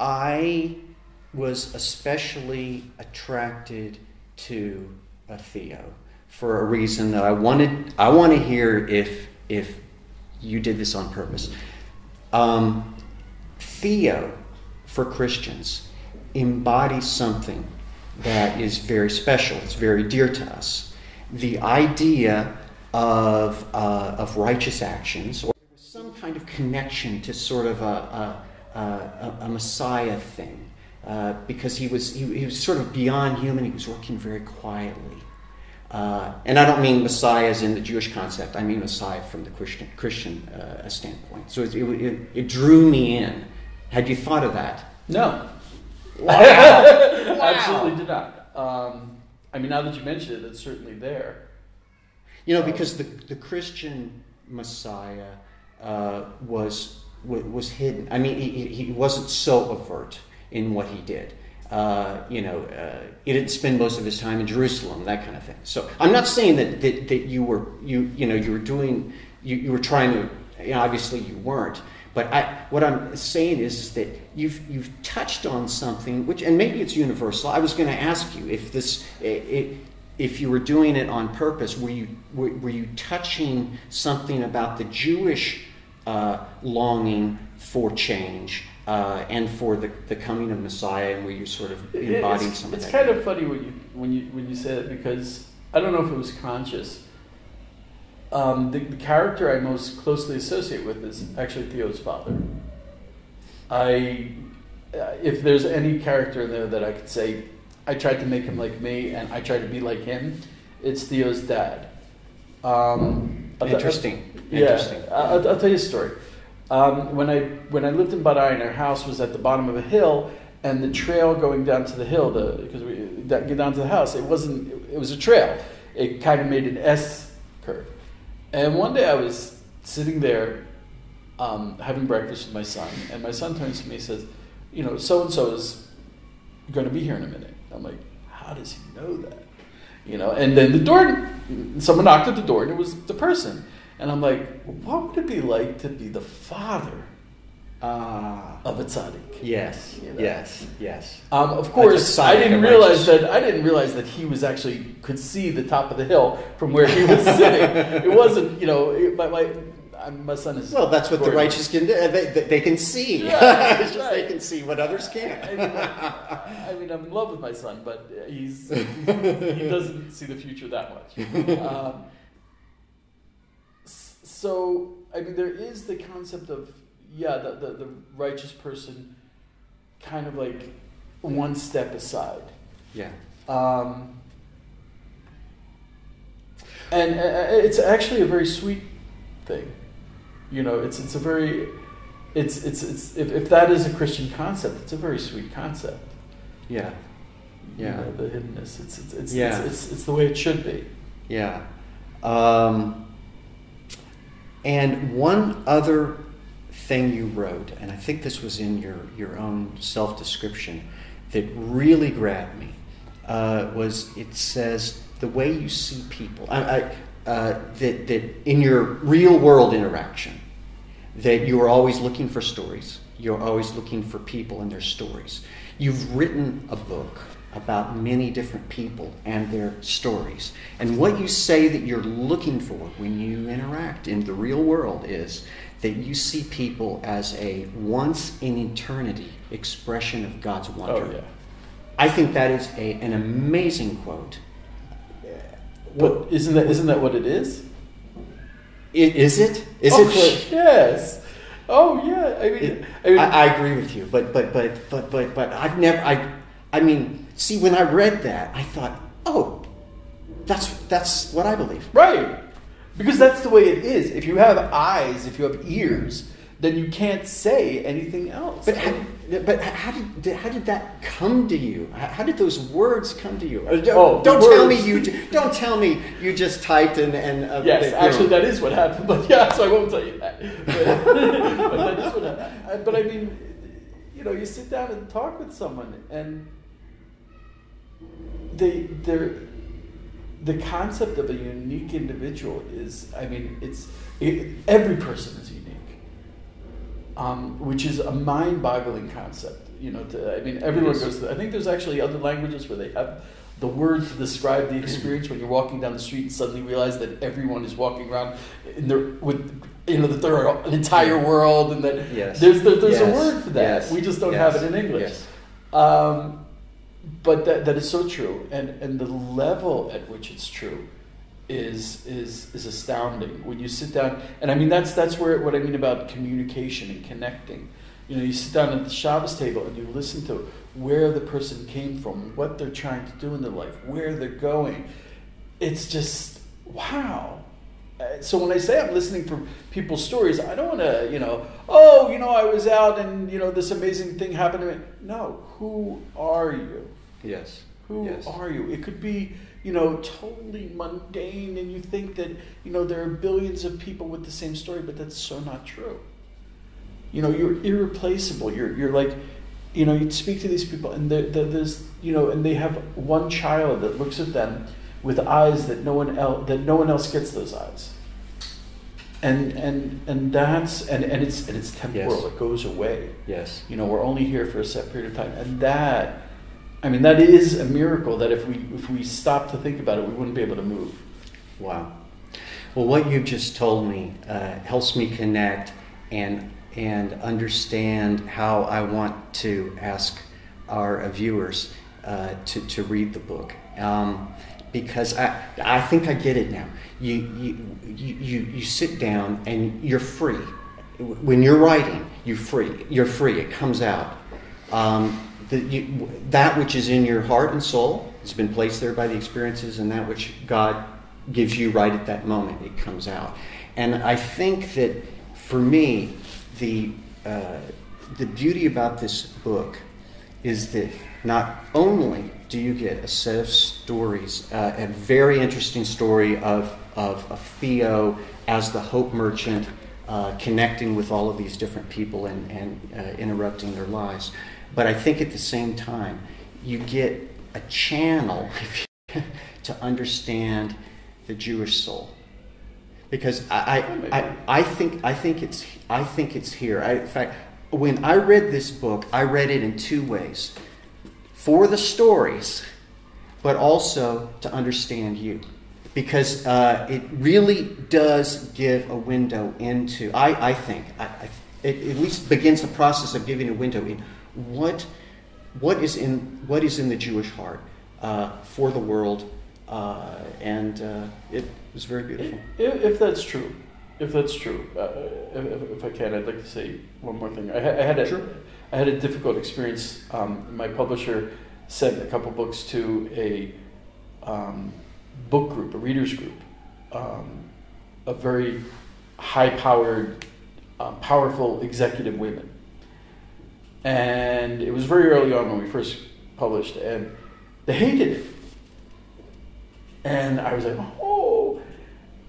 I was especially attracted to Theo for a reason that I want to hear if you did this on purpose. Theo, for Christians, embodies something that is very special. It's very dear to us. The idea of righteous actions, or some kind of connection to sort of a Messiah thing, because he was sort of beyond human. He was working very quietly. And I don't mean Messiah as in the Jewish concept. I mean Messiah from the Christian standpoint. So it drew me in. Had you thought of that? No. Wow. Absolutely did not. I mean, now that you mention it, it's certainly there. You know, because the Christian Messiah was hidden. I mean, he wasn't so overt in what he did. He didn't spend most of his time in Jerusalem, that kind of thing. So I'm not saying that obviously you weren't. But what I'm saying is that you've touched on something which, and maybe it's universal. I was going to ask you if you were doing it on purpose, were you touching something about the Jewish longing for change and for the coming of Messiah, and were you sort of embodying some of that? It's kind of funny when you say that, because I don't know if it was conscious. The character I most closely associate with is actually Theo's father. If there's any character in there that I could say, I tried to make him like me and I tried to be like him, it's Theo's dad. Interesting. Yeah, I'll tell you a story. When I lived in Badaien, our house was at the bottom of a hill, and the trail going down to the hill, because we get down to the house, it was a trail. It kind of made an S curve. And one day I was sitting there having breakfast with my son, and my son turns to me and says, you know, so-and-so is going to be here in a minute. I'm like, how does he know that? You know, and then someone knocked at the door, and it was the person. And I'm like, what would it be like to be the father of a tzaddik? Yes, you know? Yes. Of course, I didn't realize that he was actually could see the top of the hill from where he was sitting. It wasn't, you know, my son is. Well, that's what the righteous can do. They can see. Yeah, it's just right. They can see what others can't. I mean, I'm in love with my son, but he doesn't see the future that much. So, I mean, there is the concept of. Yeah, the righteous person kind of like one step aside. Yeah. And it's actually a very sweet thing. You know, if that is a Christian concept, it's a very sweet concept. Yeah. Yeah. You know, the hiddenness. It's the way it should be. Yeah. And one other thing you wrote, and I think this was in your own self-description, that really grabbed me, was it says the way you see people, that in your real-world interaction, that you are always looking for stories, you're always looking for people and their stories. You've written a book about many different people and their stories, and what you say that you're looking for when you interact in the real world is that you see people as a once-in-eternity expression of God's wonder. Oh, yeah. I think that is an amazing quote. But isn't that what it is? Is it? Yes. Oh yeah. I agree with you. But I've never. I mean, see, when I read that, I thought, oh, that's what I believe. Right. Because that's the way it is. If you have eyes, if you have ears, then you can't say anything else. But how did that come to you? How did those words come to you? Don't tell me you just typed and yes, actually that is what happened. But yeah, so I won't tell you that. But that is what happened. But I mean, you know, you sit down and talk with someone, and the concept of a unique individual is, every person is unique. which is a mind-boggling concept. You know, I mean, everyone goes through. I think there's actually other languages where they have the word to describe the experience when you're walking down the street and suddenly realize that everyone is walking around in their, with, you know, that there are an entire world, and that there's a word for that. We just don't have it in English. But that is so true, and the level at which it's true is astounding. When you sit down, and I mean that's where what I mean about communication and connecting. You know, you sit down at the Shabbos table and you listen to where the person came from, what they're trying to do in their life, where they're going. It's just, wow. So when I say I'm listening for people's stories, I don't want to, you know, oh, you know, I was out and, you know, this amazing thing happened to me. No, who are you? Yes. Who are you? It could be, you know, totally mundane, and you think that, you know, there are billions of people with the same story, but that's so not true. You know, you're irreplaceable. You're like, you know, you speak to these people, and there's, you know, and they have one child that looks at them with eyes that no one else gets those eyes. And that's and it's temporal. It goes away. Yes. You know, we're only here for a set period of time, and that, I mean, that is a miracle. That if we stop to think about it, we wouldn't be able to move. Wow. Well, what you've just told me helps me connect and understand how I want to ask our viewers to read the book, because I think I get it now. You sit down and you're free. When you're writing, you're free. It comes out. That which is in your heart and soul has been placed there by the experiences, and that which God gives you right at that moment, it comes out. And I think that for me, the beauty about this book is that not only do you get a set of stories, a very interesting story of Theo as the hope merchant, connecting with all of these different people and interrupting their lives, but I think at the same time you get a channel to understand the Jewish soul. Because I think it's here. In fact, when I read this book, I read it in two ways: for the stories, but also to understand you, because it really does give a window into. I think it at least begins the process of giving a window in what is in the Jewish heart for the world. It was very beautiful. If that's true, if I can, I'd like to say one more thing. I had a difficult experience. My publisher sent a couple books to a book group, a readers group, a very high-powered, powerful executive women, and it was very early on when we first published, and they hated it. And I was like, oh.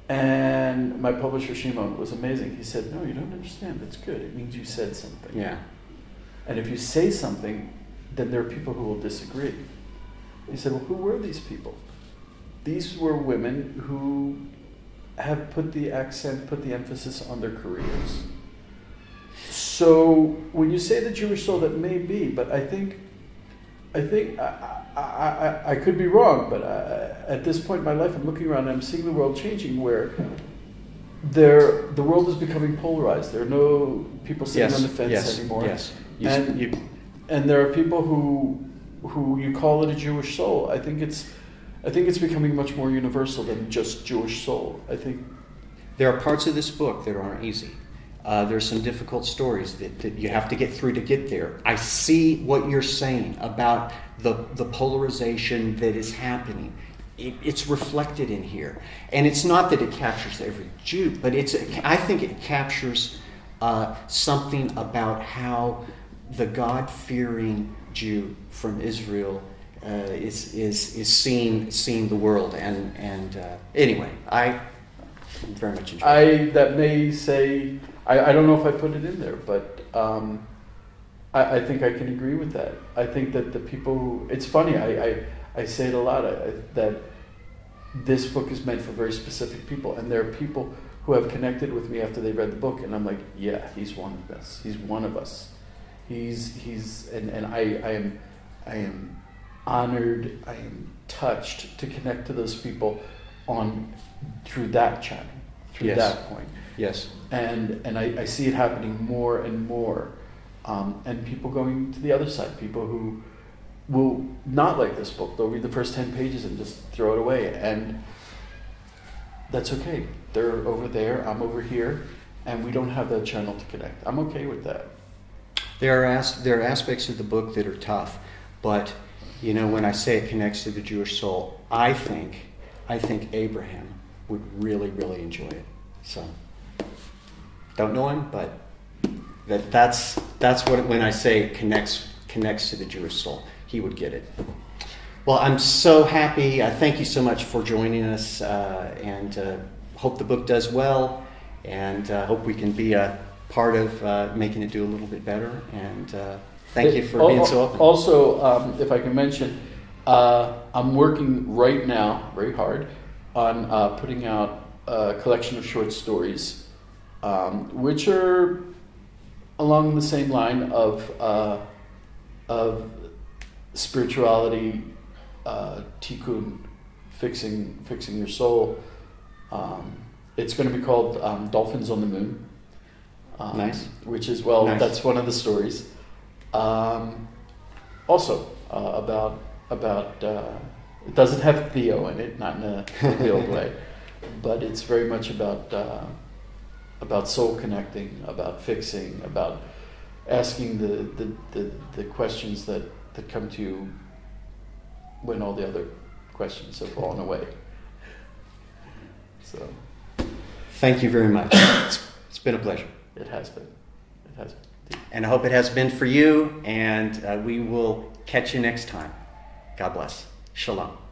And my publisher, Shima, was amazing. He said, no, you don't understand. That's good. It means you said something. Yeah. And if you say something, then there are people who will disagree. He said, well, who were these people? These were women who have put the emphasis on their careers. So when you say the Jewish soul, that may be, but I could be wrong, but at this point in my life, I'm looking around and I'm seeing the world changing, where the world is becoming polarized. There are no people sitting on the fence anymore. Yes. And there are people who you call it a Jewish soul. I think it's becoming much more universal than just Jewish soul. I think there are parts of this book that aren't easy. There's some difficult stories that you have to get through to get there. I see what you're saying about the polarization that is happening. It's reflected in here. And it's not that it captures every Jew, but I think it captures something about how the God-fearing Jew from Israel is seeing the world. And anyway, I very much enjoy it. That may say... I don't know if I put it in there, but I think I can agree with that. I think that the people who... It's funny, I say it a lot, that this book is meant for very specific people, and there are people who have connected with me after they read the book, and I'm like, yeah, he's one of us. He's one of us. I am honored, I am touched to connect to those people through that channel, through that point. Yes. And I see it happening more and more. And people going to the other side, people who will not like this book. They'll read the first 10 pages and just throw it away. And that's okay. They're over there, I'm over here, and we don't have that channel to connect. I'm okay with that. There are aspects of the book that are tough, but you know, when I say it connects to the Jewish soul, I think Abraham would really, really enjoy it. So, don't know him, but that's what when I say connects to the Jewish soul, he would get it. Well, I'm so happy. I thank you so much for joining us, and hope the book does well, and hope we can be a part of making it do a little bit better. And thank you for being so open. Also, if I can mention, I'm working right now very hard on putting out a collection of short stories, which are along the same line of spirituality, tikkun, fixing your soul. It's going to be called Dolphins on the Moon. Nice. Which is, well, nice. That's one of the stories. Also, about it doesn't have Theo in it, not in the old way, but it's very much about soul connecting, about fixing, about asking the questions that come to you when all the other questions have fallen away. So, thank you very much. It's been a pleasure. It has been. It has been. And I hope it has been for you, and we will catch you next time. God bless. Shalom.